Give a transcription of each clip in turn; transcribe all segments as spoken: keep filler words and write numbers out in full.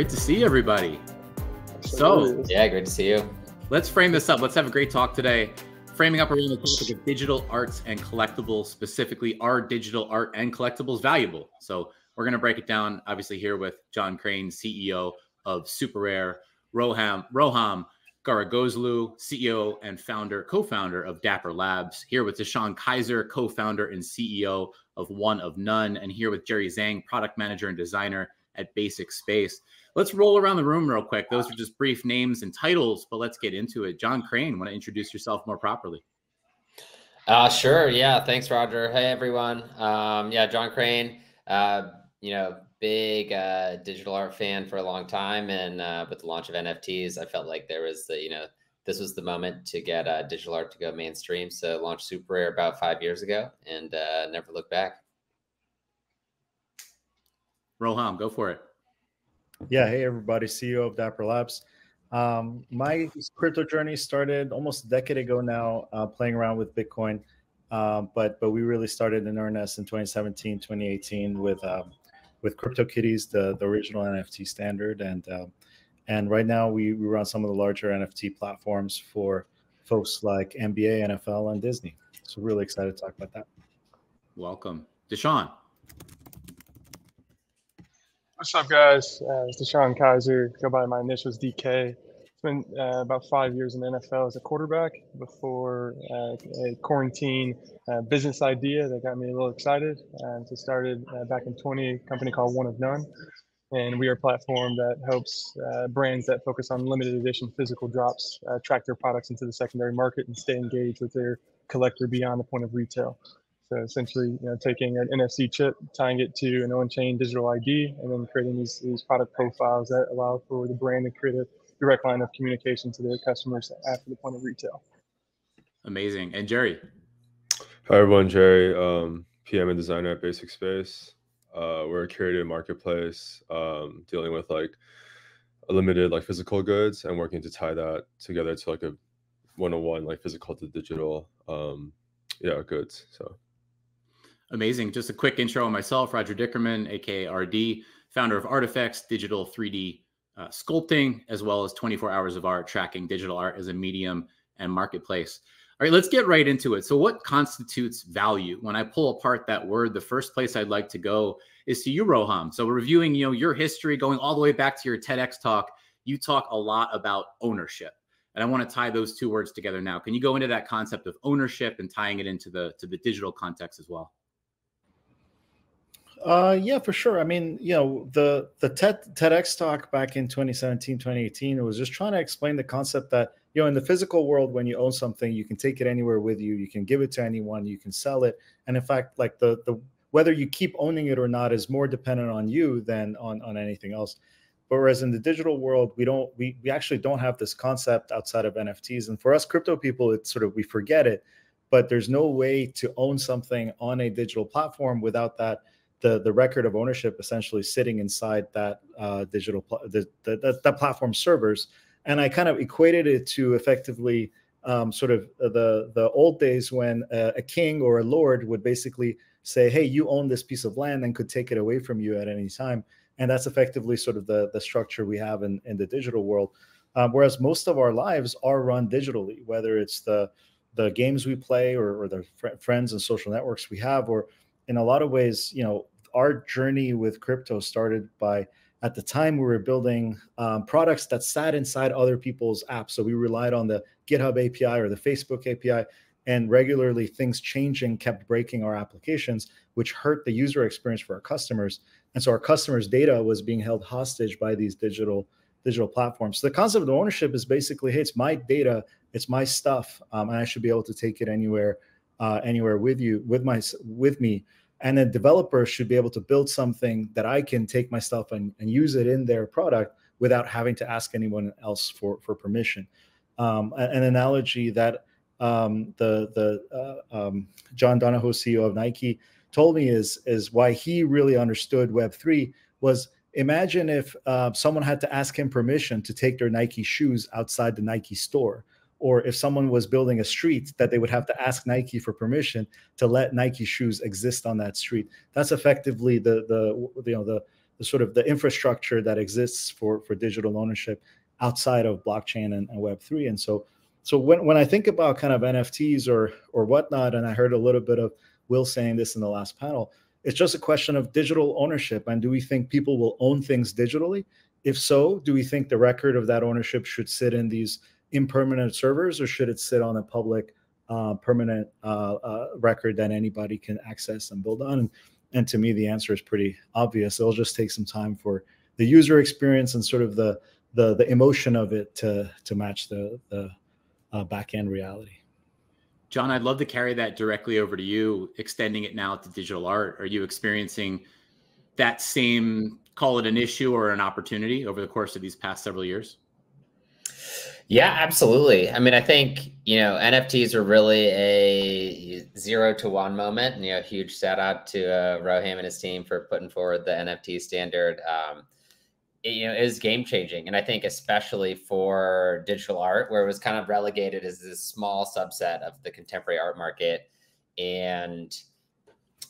Great to see everybody. Absolutely. So yeah, great to see you. Let's frame this up. Let's have a great talk today. Framing up around the topic of digital arts and collectibles, specifically, are digital art and collectibles valuable? So we're going to break it down, obviously, here with John Crain, C E O of SuperRare, Roham, Roham Gharegozlou, C E O and founder, co-founder of Dapper Labs, here with DeShone Kizer, co-founder and C E O of One of None, and here with Jerry Zhang, product manager and designer at Basic Space. Let's roll around the room real quick. Those are just brief names and titles, but let's get into it. John Crain, want to introduce yourself more properly? Uh, sure. Yeah. Thanks, Roger. Hey, everyone. Um, yeah, John Crain, uh, you know, big uh, digital art fan for a long time. And uh, with the launch of N F Ts, I felt like there was, the, you know, this was the moment to get uh, digital art to go mainstream. So launched SuperRare about five years ago and uh, never looked back. Roham, go for it. Yeah. Hey, everybody. C E O of Dapper Labs. Um, my crypto journey started almost a decade ago now, uh, playing around with Bitcoin. Uh, but but we really started in earnest in twenty seventeen, twenty eighteen with um, with CryptoKitties, the, the original N F T standard. And uh, and right now we, we run some of the larger N F T platforms for folks like N B A, N F L, and Disney. So really excited to talk about that. Welcome. DeShone. What's up, guys? Uh, it's DeShone Kizer. Go by my initials, D K. It's been uh, about five years in the N F L as a quarterback before uh, a quarantine uh, business idea that got me a little excited. Um, so started uh, back in twenty, a company called One of None. And we are a platform that helps uh, brands that focus on limited edition physical drops uh, track their products into the secondary market and stay engaged with their collector beyond the point of retail. So essentially, you know, taking an N F C chip, tying it to an on-chain digital I D, and then creating these, these product profiles that allow for the brand to create a direct line of communication to their customers after the point of retail. Amazing. And Jerry. Hi, everyone. Jerry, um, P M and designer at Basic Space. Uh, we're a curated marketplace um, dealing with like a limited like physical goods and working to tie that together to like a one-on-one like physical to digital um, yeah goods. So. Amazing. Just a quick intro on myself, Roger Dickerman, a k a. R D, founder of Artifex, digital three D uh, sculpting, as well as twenty-four hours of art, tracking digital art as a medium and marketplace. All right, let's get right into it. So what constitutes value? When I pull apart that word, the first place I'd like to go is to you, Roham. So reviewing, you know, your history, going all the way back to your TEDx talk, you talk a lot about ownership. And I want to tie those two words together now. Can you go into that concept of ownership and tying it into the, to the digital context as well? Uh, yeah, for sure. I mean, you know, the, the TED, TEDx talk back in twenty seventeen, twenty eighteen, it was just trying to explain the concept that, you know, in the physical world, when you own something, you can take it anywhere with you, you can give it to anyone, you can sell it. And in fact, like the, the, whether you keep owning it or not is more dependent on you than on, on anything else. But whereas in the digital world, we don't, we, we actually don't have this concept outside of N F Ts. And for us crypto people, it's sort of, we forget it, but there's no way to own something on a digital platform without that. The, the record of ownership essentially sitting inside that uh, digital the, the, the, the platform servers. And I kind of equated it to effectively um, sort of the, the old days when a, a king or a lord would basically say, hey, you own this piece of land and could take it away from you at any time. And that's effectively sort of the, the structure we have in, in the digital world. Um, whereas most of our lives are run digitally, whether it's the, the games we play or, or the fr friends and social networks we have, or in a lot of ways, you know, our journey with crypto started by, at the time we were building um, products that sat inside other people's apps. So we relied on the GitHub A P I or the Facebook A P I, and regularly things changing kept breaking our applications, which hurt the user experience for our customers. And so our customers' data was being held hostage by these digital digital platforms. So the concept of ownership is basically, hey, it's my data, it's my stuff, um, and I should be able to take it anywhere, uh, anywhere with you, with my, with me. And a developer should be able to build something that I can take my stuff and, and use it in their product without having to ask anyone else for, for permission. Um, an analogy that um, the, the uh, um, John Donahoe, C E O of Nike, told me is, is why he really understood Web three was, imagine if uh, someone had to ask him permission to take their Nike shoes outside the Nike store. Or if someone was building a street, that they would have to ask Nike for permission to let Nike shoes exist on that street. That's effectively the the you know the the sort of the infrastructure that exists for, for digital ownership outside of blockchain and, and Web three. And so so when, when I think about kind of N F Ts or or whatnot, and I heard a little bit of Will saying this in the last panel, it's just a question of digital ownership. And do we think people will own things digitally? If so, do we think the record of that ownership should sit in these impermanent servers, or should it sit on a public uh, permanent uh, uh, record that anybody can access and build on? And, and to me, the answer is pretty obvious. It'll just take some time for the user experience and sort of the the, the emotion of it to, to match the, the uh, back-end reality. John, I'd love to carry that directly over to you, extending it now to digital art. Are you experiencing that same, call it an issue or an opportunity, over the course of these past several years? Yeah, absolutely. I mean, I think, you know, N F Ts are really a zero to one moment, and, you know, huge shout out to uh, Roham and his team for putting forward the N F T standard. Um, it, you know, it is game changing. And I think especially for digital art, where it was kind of relegated as this small subset of the contemporary art market, and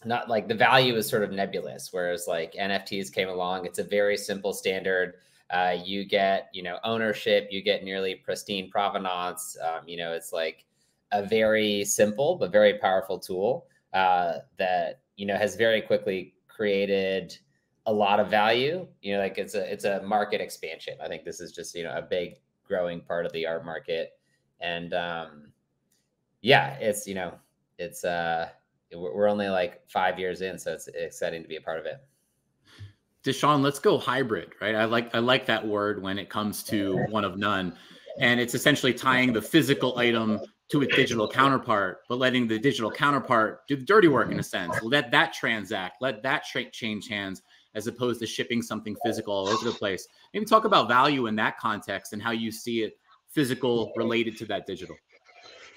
not like the value is sort of nebulous, whereas like N F Ts came along. It's a very simple standard. Uh, you get, you know, ownership, you get nearly pristine provenance. Um, you know, it's like a very simple but very powerful tool uh, that, you know, has very quickly created a lot of value. You know, like it's a it's a market expansion. I think this is just, you know, a big growing part of the art market. And um, yeah, it's, you know, it's uh, we're only like five years in, so it's exciting to be a part of it. DeShone, let's go hybrid, right? I like I like that word when it comes to One of None. And it's essentially tying the physical item to its digital counterpart, but letting the digital counterpart do the dirty work in a sense. Let that transact, let that change hands, as opposed to shipping something physical all over the place. Maybe talk about value in that context and how you see it physical related to that digital.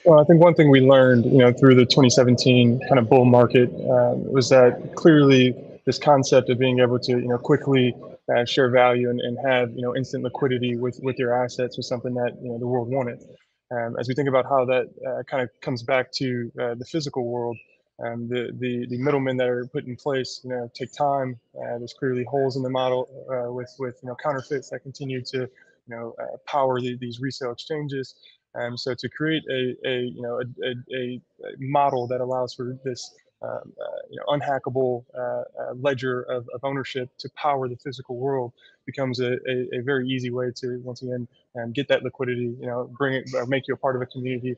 Well, I think one thing we learned, you know, through the twenty seventeen kind of bull market um, was that clearly this concept of being able to, you know, quickly uh, share value and, and have, you know, instant liquidity with, with your assets was something that, you know, the world wanted. Um, as we think about how that uh, kind of comes back to uh, the physical world, um, the, the the middlemen that are put in place, you know, take time. Uh, there's clearly holes in the model uh, with, with, you know, counterfeits that continue to, you know, uh, power the, these resale exchanges. Um, so to create a, a you know, a, a, a model that allows for this Um, uh, you know, unhackable uh, uh, ledger of, of ownership to power the physical world becomes a, a, a very easy way to, once again, um, get that liquidity, you know, bring it, uh, make you a part of a community,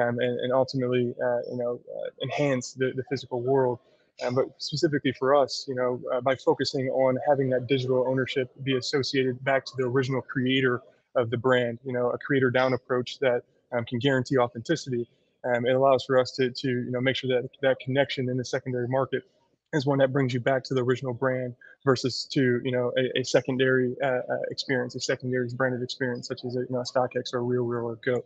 um, and, and ultimately, uh, you know, uh, enhance the, the physical world. Um, but specifically for us, you know, uh, by focusing on having that digital ownership be associated back to the original creator of the brand, you know, a creator down approach that um, can guarantee authenticity. Um, it allows for us to, to you know, make sure that that connection in the secondary market is one that brings you back to the original brand versus to, you know, a, a secondary uh, experience, a secondary branded experience, such as a, you know, StockX or RealReal or Go.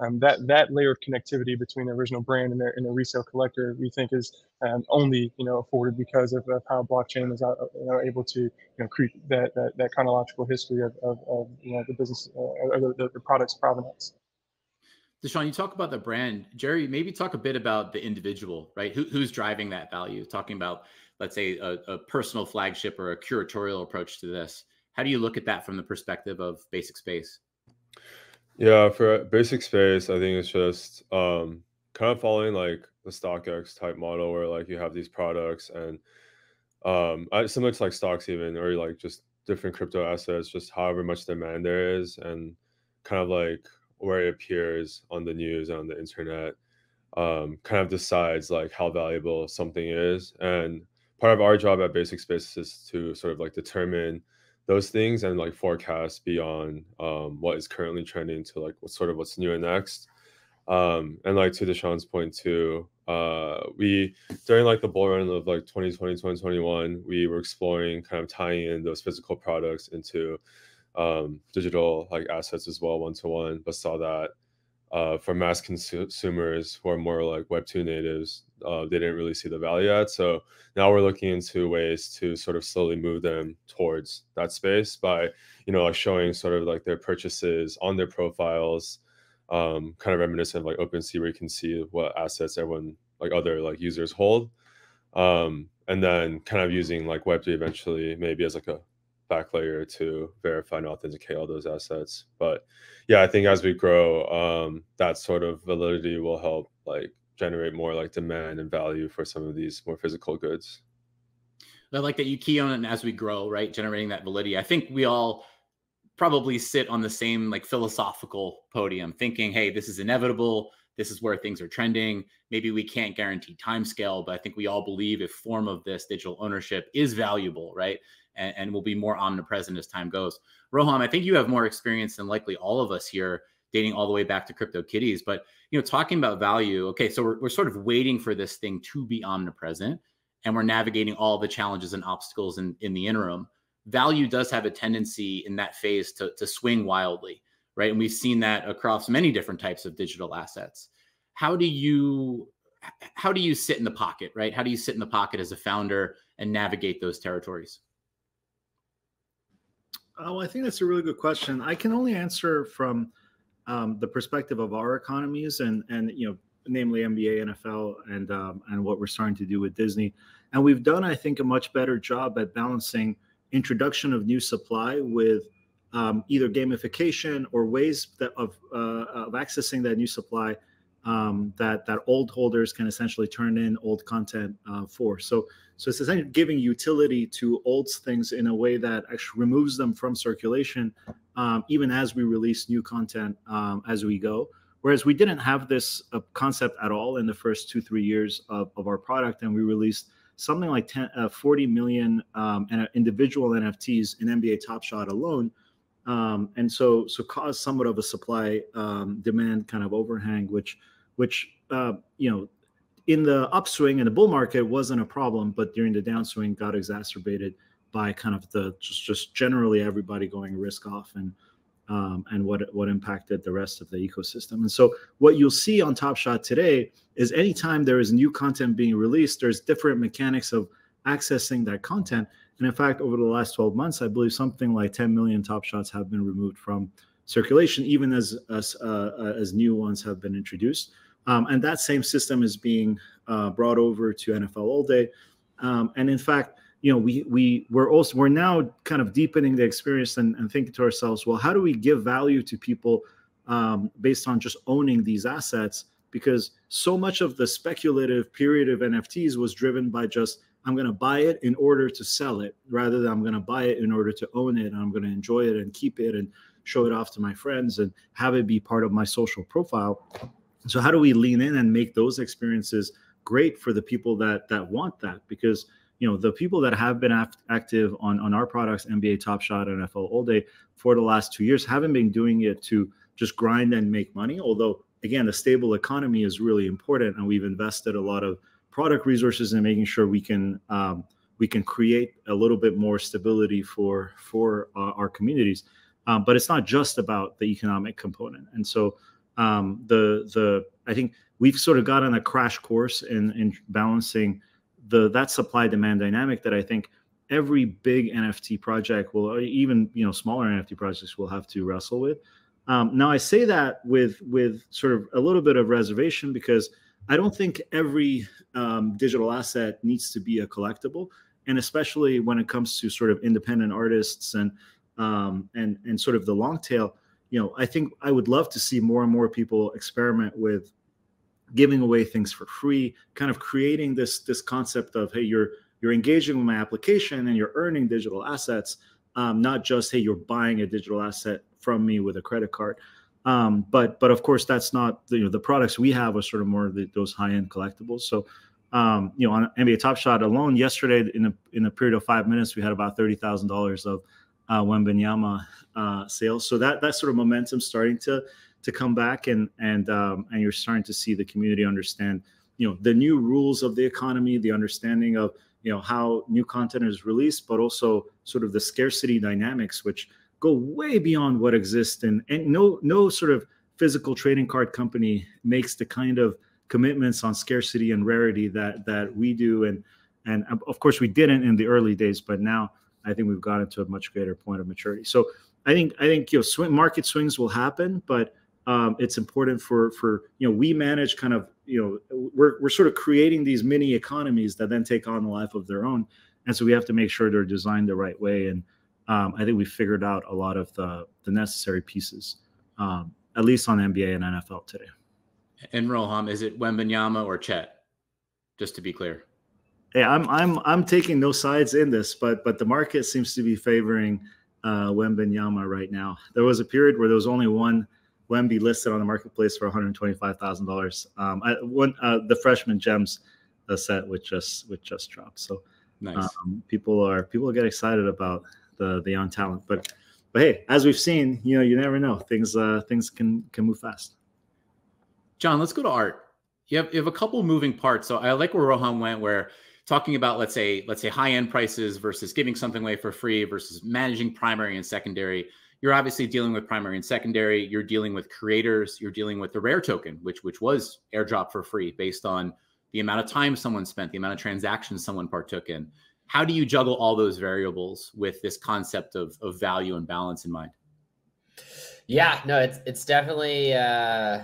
Um, that that layer of connectivity between the original brand and the, and the resale collector, we think, is um, only, you know, afforded because of, of how blockchain is, you know, able to, you know, create that that, that chronological history of, of, of, you know, the business uh, or the, the, the product's provenance. DeShone, you talk about the brand. Jerry, maybe talk a bit about the individual, right? Who, who's driving that value? Talking about, let's say, a, a personal flagship or a curatorial approach to this. How do you look at that from the perspective of Basic Space? Yeah, for Basic Space, I think it's just um, kind of following like the StockX type model where like you have these products and um, similar to like stocks even, or like just different crypto assets, just however much demand there is and kind of like where it appears on the news, on the internet, um, kind of decides like how valuable something is. And part of our job at Basic Space is to sort of like determine those things and like forecast beyond um, what is currently trending to like what sort of what's new and next. Um, and like to DeShone's point too, uh, we, during like the bull run of like twenty twenty, twenty twenty-one, we were exploring kind of tying in those physical products into Um, digital like assets as well, one-to-one, but saw that uh, for mass consumers who are more like Web two natives, uh, they didn't really see the value at. So now we're looking into ways to sort of slowly move them towards that space by, you know, like showing sort of like their purchases on their profiles, um, kind of reminiscent of like OpenSea, where you can see what assets everyone, like other like users hold. Um, and then kind of using like Web three eventually maybe as like a back layer to verify and authenticate all those assets. But yeah, I think as we grow, um, that sort of validity will help like generate more like demand and value for some of these more physical goods. I like that you key on it as we grow, right? Generating that validity. I think we all probably sit on the same like philosophical podium thinking, hey, this is inevitable. This is where things are trending. Maybe we can't guarantee timescale, but I think we all believe a form of this digital ownership is valuable, right? And, and will be more omnipresent as time goes. Roham, I think you have more experience than likely all of us here, dating all the way back to CryptoKitties. But you know, talking about value, okay, so we're, we're sort of waiting for this thing to be omnipresent, and we're navigating all the challenges and obstacles in, in the interim. Value does have a tendency in that phase to, to swing wildly, right? And we've seen that across many different types of digital assets. How do you, how do you sit in the pocket, right? How do you sit in the pocket as a founder and navigate those territories? Oh, I think that's a really good question. I can only answer from um, the perspective of our economies and, and you know, namely N B A, N F L, and, um, and what we're starting to do with Disney. And we've done, I think, a much better job at balancing introduction of new supply with um, either gamification or ways that of, uh, of accessing that new supply um, that, that old holders can essentially turn in old content uh, for. So, so it's essentially giving utility to old things in a way that actually removes them from circulation, um, even as we release new content um, as we go. Whereas we didn't have this uh, concept at all in the first two, three years of, of our product. And we released something like ten, uh, forty million um, individual N F Ts in N B A Top Shot alone. Um, and so so caused somewhat of a supply um, demand kind of overhang, which, which uh, you know, in the upswing and the bull market wasn't a problem, but during the downswing got exacerbated by kind of the just, just generally everybody going risk off and Um, and what what impacted the rest of the ecosystem. And so what you'll see on Top Shot today is anytime there is new content being released, there's different mechanics of accessing that content. And in fact, over the last twelve months, I believe something like ten million Top Shots have been removed from circulation, even as as, uh, as new ones have been introduced. Um, and that same system is being uh, brought over to N F L All Day. Um, and in fact, you know, we, we, we're also, we're now kind of deepening the experience and, and thinking to ourselves, well, how do we give value to people um, based on just owning these assets? Because so much of the speculative period of N F Ts was driven by just, I'm going to buy it in order to sell it, rather than I'm going to buy it in order to own it. And I'm going to enjoy it and keep it and show it off to my friends and have it be part of my social profile. So how do we lean in and make those experiences great for the people that, that want that? Because you know, the people that have been act active on, on our products, N B A Top Shot and N F L All Day, for the last two years, haven't been doing it to just grind and make money. Although, again, a stable economy is really important. And we've invested a lot of product resources in making sure we can um, we can create a little bit more stability for, for uh, our communities. Um, but it's not just about the economic component. And so um, the the I think we've sort of gotten a crash course in, in balancing The, that supply-demand dynamic that I think every big N F T project will, even you know, smaller N F T projects will have to wrestle with. Um, now I say that with with sort of a little bit of reservation because I don't think every um, digital asset needs to be a collectible, and especially when it comes to sort of independent artists and um, and and sort of the long tail. You know, I think I would love to see more and more people experiment with giving away things for free, kind of creating this this concept of, hey, you're you're engaging with my application and you're earning digital assets, um, not just, hey, you're buying a digital asset from me with a credit card. Um, but but of course, that's not, you know, the products we have are sort of more of the, those high end collectibles. So um, you know, on N B A Top Shot alone, yesterday in a in a period of five minutes, we had about thirty thousand dollars of uh, Wembenyama uh, sales. So that that sort of momentum starting to. to come back and and um, and you're starting to see the community understand, you know, the new rules of the economy, the understanding of, you know, how new content is released, but also sort of the scarcity dynamics, which go way beyond what exists. And and no no sort of physical trading card company makes the kind of commitments on scarcity and rarity that that we do. And and of course we didn't in the early days, but now I think we've gotten to a much greater point of maturity. So I think I think you know, swing, market swings will happen, but Um, it's important for, for, you know, we manage kind of, you know, we're, we're sort of creating these mini economies that then take on a life of their own. And so we have to make sure they're designed the right way. And um, I think we figured out a lot of the, the necessary pieces, um, at least on N B A and N F L today. And Roham, is it Wembanyama or Chet? Just to be clear. Hey, I'm, I'm, I'm taking no sides in this, but, but the market seems to be favoring uh, Wembanyama right now. There was a period where there was only one Wemby listed on the marketplace for one hundred twenty-five thousand dollars. Um, I one uh, the freshman gems the set, which just which just dropped. So nice. Um, people are people get excited about the the young talent. But but hey, as we've seen, you know, you never know. Things uh, things can can move fast. John, let's go to art. You have you have a couple moving parts. So I like where Roham went, where talking about let's say let's say high end prices versus giving something away for free versus managing primary and secondary. You're obviously dealing with primary and secondary. You're dealing with creators. You're dealing with the Rare token, which which was airdropped for free based on the amount of time someone spent, the amount of transactions someone partook in. How do you juggle all those variables with this concept of, of value and balance in mind? Yeah, no, it's it's definitely, uh,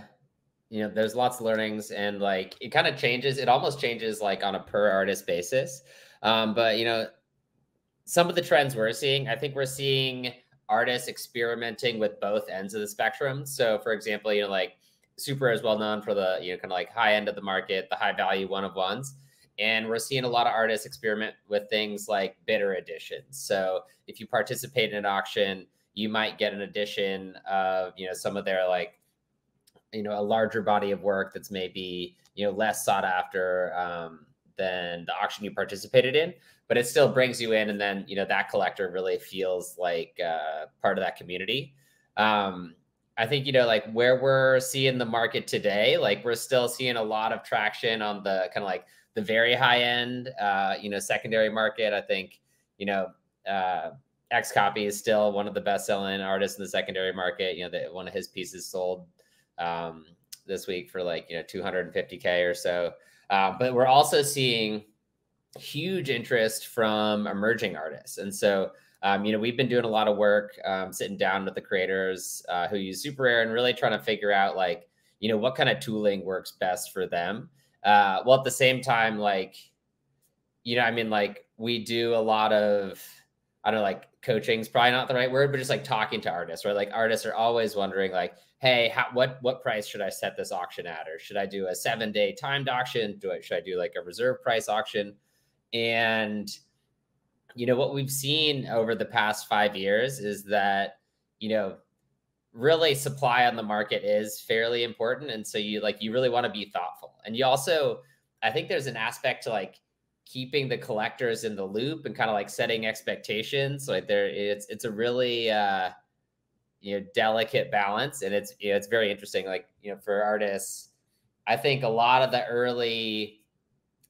you know, there's lots of learnings, and like it kind of changes. It almost changes like on a per artist basis. Um, but, you know, some of the trends we're seeing, I think we're seeing artists experimenting with both ends of the spectrum. So for example, you know, like SuperRare is well known for the, you know, kind of like high end of the market, the high value one of ones. And we're seeing a lot of artists experiment with things like bidder editions. So if you participate in an auction, you might get an edition of, you know, some of their like, you know, a larger body of work that's maybe, you know, less sought after um, than the auction you participated in. But it still brings you in, and then, you know, that collector really feels like uh, part of that community. Um, I think, you know, like where we're seeing the market today, like we're still seeing a lot of traction on the kind of like the very high end, uh, you know, secondary market. I think, you know, uh, X Copy is still one of the best selling artists in the secondary market. You know, that one of his pieces sold um, this week for like, you know, two hundred fifty K or so. Uh, but we're also seeing huge interest from emerging artists. And so, um, you know, we've been doing a lot of work, um, sitting down with the creators uh, who use SuperRare and really trying to figure out like, you know, what kind of tooling works best for them. Uh, well, at the same time, like, you know, I mean, like we do a lot of, I don't know, like coaching is probably not the right word, but just like talking to artists, right? Like artists are always wondering like, hey, how, what, what price should I set this auction at? Or should I do a seven day timed auction? Do I, should I do like a reserve price auction? And, you know, what we've seen over the past five years is that, you know, really supply on the market is fairly important. And so you like, you really want to be thoughtful. And you also, I think there's an aspect to like keeping the collectors in the loop and kind of like setting expectations. Like there it's, it's a really, uh, you know, delicate balance. And it's, you know, it's very interesting. Like, you know, for artists, I think a lot of the early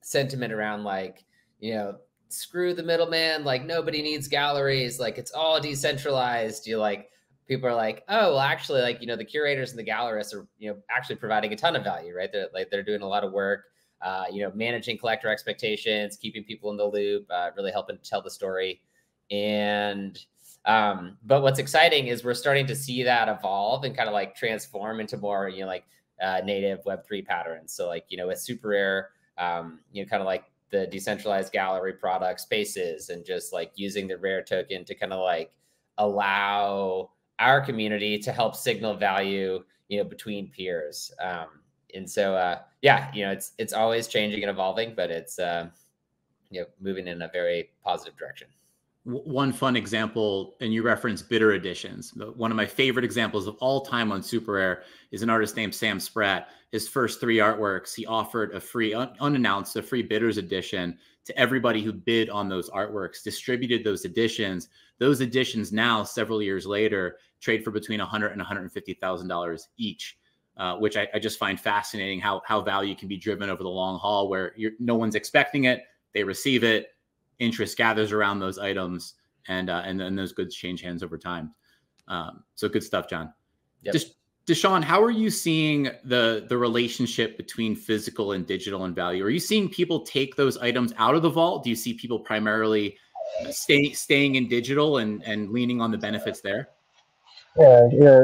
sentiment around like, you know, screw the middleman, like nobody needs galleries, like it's all decentralized. You like, people are like, oh, well, actually, like, you know, the curators and the gallerists are, you know, actually providing a ton of value, right? They're like, they're doing a lot of work, uh, you know, managing collector expectations, keeping people in the loop, uh, really helping to tell the story. And, um, but what's exciting is we're starting to see that evolve and kind of like transform into more, you know, like uh, native Web three patterns. So like, you know, with SuperRare, um, you know, kind of like the decentralized gallery product spaces and just like using the Rare token to kind of like allow our community to help signal value, you know, between peers. Um, and so, uh, yeah, you know, it's, it's always changing and evolving, but it's, uh, you know, moving in a very positive direction. One fun example, and you referenced bidder editions. One of my favorite examples of all time on SuperRare is an artist named Sam Spratt. His first three artworks, he offered a free, un unannounced, a free bidders edition to everybody who bid on those artworks, distributed those editions. Those editions now, several years later, trade for between one hundred thousand dollars and one hundred fifty thousand dollars each, uh, which I, I just find fascinating how, how value can be driven over the long haul where you're, no one's expecting it, they receive it. Interest gathers around those items, and uh, and then those goods change hands over time. Um, so good stuff, John. Yep. Des DeShone, how are you seeing the the relationship between physical and digital and value? Are you seeing people take those items out of the vault? Do you see people primarily stay, staying in digital and and leaning on the benefits there? Yeah, yeah.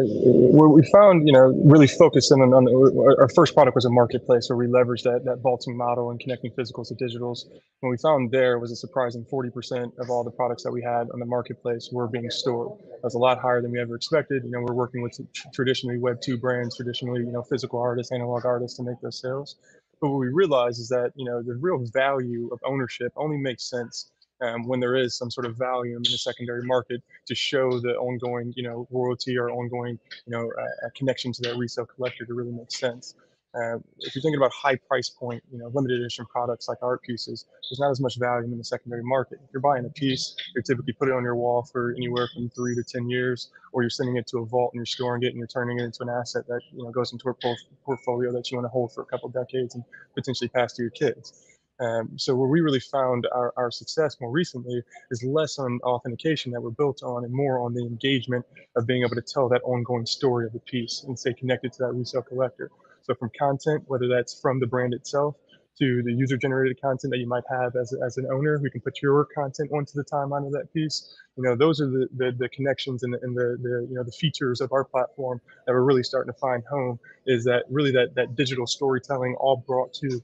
We found, you know, really focused in on, on the, our first product was a marketplace where we leveraged that that Baltimore model and connecting physicals to digitals. What we found there was a surprising forty percent of all the products that we had on the marketplace were being stored. That's a lot higher than we ever expected. You know, we're working with traditionally Web two brands, traditionally, you know, physical artists, analog artists to make those sales. But what we realized is that, you know, the real value of ownership only makes sense Um, when there is some sort of value in the secondary market to show the ongoing, you know, royalty or ongoing, you know, uh, connection to that resale collector to really make sense. Uh, if you're thinking about high price point, you know, limited edition products like art pieces, there's not as much value in the secondary market. If you're buying a piece, you're typically putting it on your wall for anywhere from three to ten years, or you're sending it to a vault and you're storing it and you're turning it into an asset that, you know, goes into a por- portfolio that you want to hold for a couple decades and potentially pass to your kids. Um, so where we really found our, our success more recently is less on authentication that we're built on and more on the engagement of being able to tell that ongoing story of the piece and stay connected to that resale collector. So from content, whether that's from the brand itself to the user-generated content that you might have as, as an owner, we can put your content onto the timeline of that piece. You know, those are the, the, the connections and, the, and the, the, you know, the features of our platform that we're really starting to find home is that really that, that digital storytelling all brought to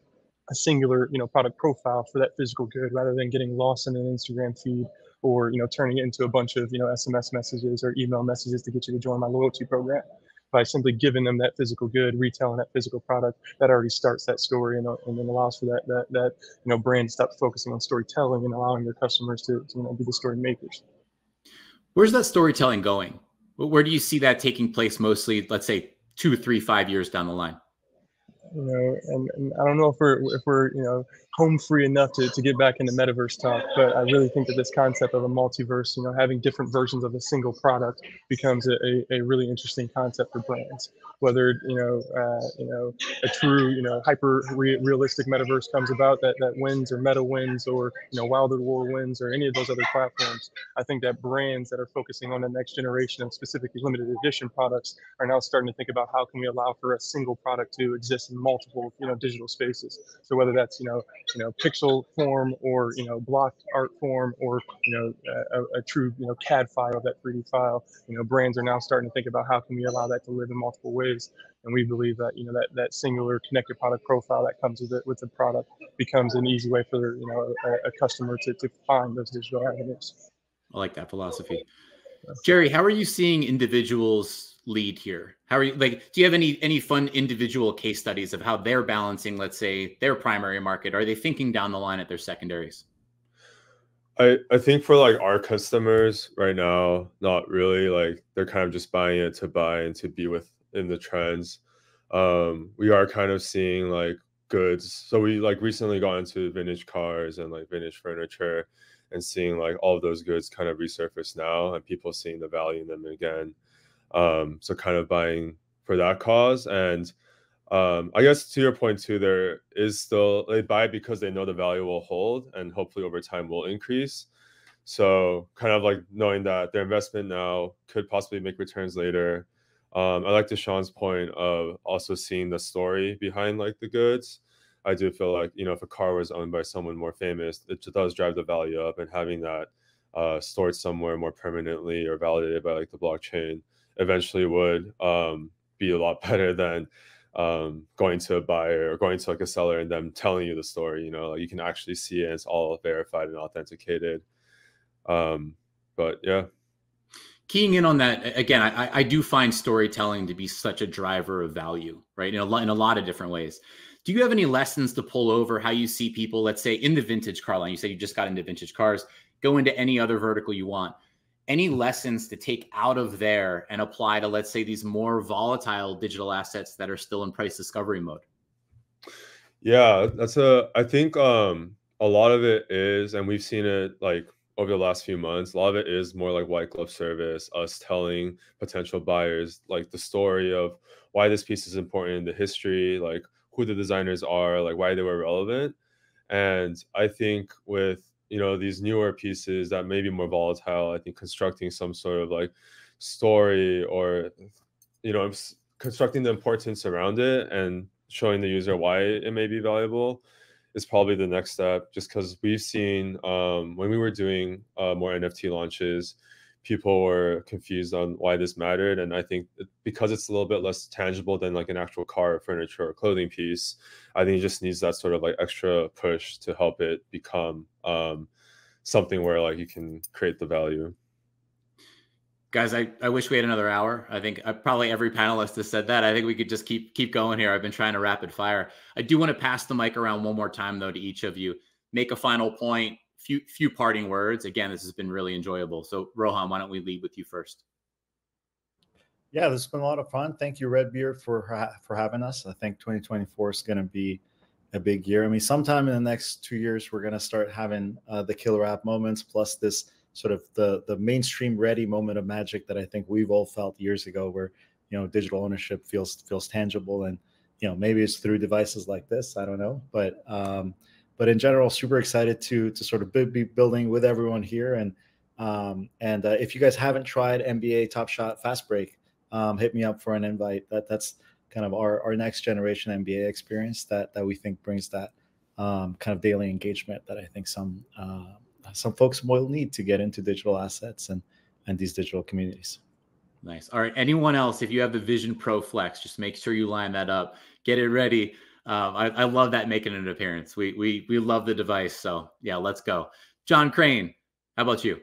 a singular, you know, product profile for that physical good, rather than getting lost in an Instagram feed or, you know, turning it into a bunch of, you know, S M S messages or email messages to get you to join my loyalty program. By simply giving them that physical good, retailing that physical product, that already starts that story and, and then allows for that, that, that, you know, brand to stop focusing on storytelling and allowing your customers to, to you know, be the story makers. Where's that storytelling going? Where do you see that taking place mostly, let's say two, three, five years down the line? You know, and, and I don't know if we're, if we're, you know, home free enough to, to get back into metaverse talk, but I really think that this concept of a multiverse, you know, having different versions of a single product becomes a, a, a really interesting concept for brands. Whether, you know, uh, you know, a true, you know, hyper re- realistic metaverse comes about that, that wins, or Meta wins, or, you know, Wilder War wins, or any of those other platforms, I think that brands that are focusing on the next generation of specifically limited edition products are now starting to think about how can we allow for a single product to exist in multiple, you know, digital spaces. So whether that's, you know, you know, pixel form, or, you know, blocked art form, or, you know, a, a true, you know, C A D file, that three D file, you know, brands are now starting to think about how can we allow that to live in multiple ways. And we believe that, you know, that, that singular connected product profile that comes with it, with the product, becomes an easy way for, you know, a, a customer to, to find those digital avenues. I like that philosophy. Jerry, how are you seeing individuals lead here? How are you, like, do you have any any fun individual case studies of how they're balancing, let's say, their primary market? Are they thinking down the line at their secondaries? I, I think for like our customers right now, not really. Like, they're kind of just buying it to buy and to be with in the trends. Um, we are kind of seeing like goods. So we like recently got into vintage cars and like vintage furniture, and seeing like all of those goods kind of resurface now and people seeing the value in them again. Um, so kind of buying for that cause. And um, I guess to your point too, there is still, they buy because they know the value will hold and hopefully over time will increase. So kind of like knowing that their investment now could possibly make returns later. Um, I like DeShawn's point of also seeing the story behind like the goods. I do feel like, you know, if a car was owned by someone more famous, it does drive the value up, and having that uh, stored somewhere more permanently or validated by like the blockchain eventually would um, be a lot better than um, going to a buyer or going to like a seller and them telling you the story. You know, like you can actually see it. It's all verified and authenticated. Um, but yeah. Keying in on that, again, I, I do find storytelling to be such a driver of value, right? In a, lot, in a lot of different ways. Do you have any lessons to pull over how you see people, let's say in the vintage car line, you said you just got into vintage cars, go into any other vertical you want. Any lessons to take out of there and apply to, let's say, these more volatile digital assets that are still in price discovery mode? Yeah, that's a, I think um, a lot of it is, and we've seen it like over the last few months, a lot of it is more like white glove service, us telling potential buyers like the story of why this piece is important, the history, like who the designers are, like why they were relevant. And I think with, you know, these newer pieces that may be more volatile, I think constructing some sort of like story, or, you know, constructing the importance around it and showing the user why it may be valuable is probably the next step. Just because we've seen um, when we were doing uh, more N F T launches, people were confused on why this mattered. And I think because it's a little bit less tangible than like an actual car or furniture or clothing piece, I think it just needs that sort of like extra push to help it become um, something where like you can create the value. Guys, I, I wish we had another hour. I think uh, probably every panelist has said that. I think we could just keep keep going here. I've been trying to rapid fire. I do want to pass the mic around one more time though to each of you. Make a final point. Few, few parting words. Again, this has been really enjoyable. So Roham, why don't we lead with you first? Yeah, this has been a lot of fun. Thank you, Red Beard, for, ha for having us. I think twenty twenty-four is going to be a big year. I mean, sometime in the next two years, we're going to start having uh, the killer app moments, plus this sort of the, the mainstream ready moment of magic that I think we've all felt years ago where, you know, digital ownership feels, feels tangible. And, you know, maybe it's through devices like this. I don't know. But, um, But in general, super excited to to sort of be building with everyone here. And um, and uh, if you guys haven't tried N B A Top Shot Fast Break, um, hit me up for an invite. That that's kind of our our next generation N B A experience that that we think brings that um, kind of daily engagement that I think some uh, some folks will need to get into digital assets and and these digital communities. Nice. All right. Anyone else? If you have the Vision Pro Flex, just make sure you line that up. Get it ready. Um, I, I love that making an appearance. We, we, we love the device. So yeah, let's go. John Crain, how about you?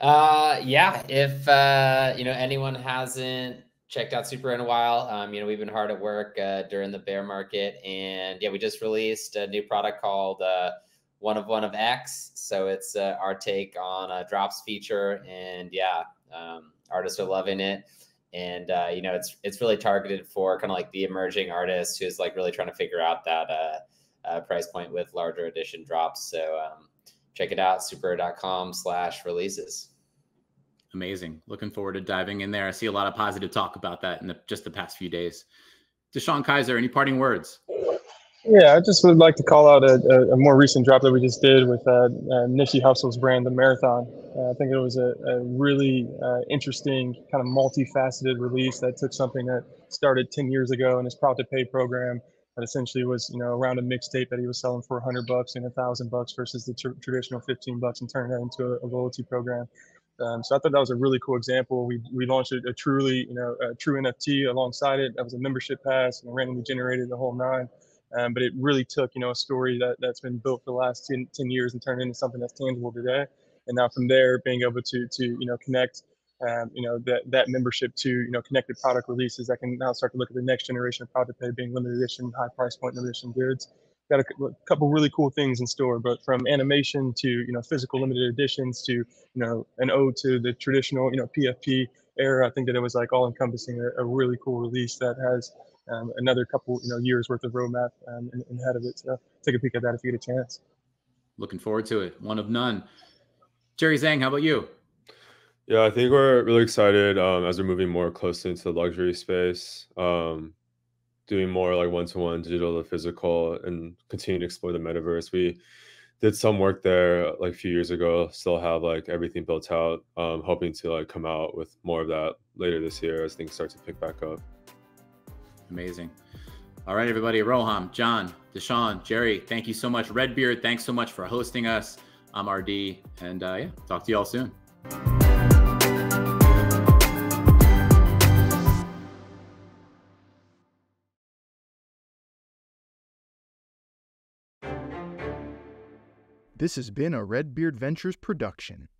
Uh, yeah. If, uh, you know, anyone hasn't checked out SuperRare in a while, um, you know, we've been hard at work, uh, during the bear market, and yeah, we just released a new product called, uh, One of One of X. So it's, uh, our take on a drops feature, and yeah, um, artists are loving it. And, uh, you know, it's, it's really targeted for kind of like the emerging artist who's like really trying to figure out that uh, uh, price point with larger edition drops. So um, check it out, super dot com slash releases. Amazing. Looking forward to diving in there. I see a lot of positive talk about that in the, just the past few days. DeShone Kizer, any parting words? Yeah, I just would like to call out a, a more recent drop that we just did with uh, uh, Nifty Hustle's brand, The Marathon. Uh, I think it was a, a really uh, interesting kind of multifaceted release that took something that started ten years ago in his Prop to Pay program that essentially was, you know, around a mixtape that he was selling for a hundred bucks and a thousand bucks versus the tr traditional fifteen bucks, and turned that into a, a loyalty program. Um, so I thought that was a really cool example. We, we launched a, a truly, you know, a true N F T alongside it. That was a membership pass and randomly generated the whole nine. Um, but it really took, you know, a story that, that's been built for the last ten years and turned into something that's tangible today. And now from there, being able to, to you know, connect, um, you know, that, that membership to, you know, connected product releases that can now start to look at the next generation of Prop to Pay being limited edition, high price point limited edition goods. Got a, a couple really cool things in store, but from animation to, you know, physical limited editions to, you know, an ode to the traditional, you know, P F P era. I think that it was like all encompassing a, a really cool release that has um, another couple, you know, years worth of roadmap um, and, and ahead of it. So take a peek at that if you get a chance. Looking forward to it. One of None. Jerry Zhang, how about you? Yeah, I think we're really excited um, as we're moving more closely into the luxury space, um, doing more like one-to-one digital to physical, and continue to explore the metaverse. We did some work there like a few years ago, still have like everything built out, um, hoping to like come out with more of that later this year as things start to pick back up. Amazing. All right, everybody, Roham, John, DeShone, Jerry, thank you so much. Red Beard, thanks so much for hosting us. I'm R D, and uh, yeah, talk to you all soon. This has been a Red Beard Ventures production.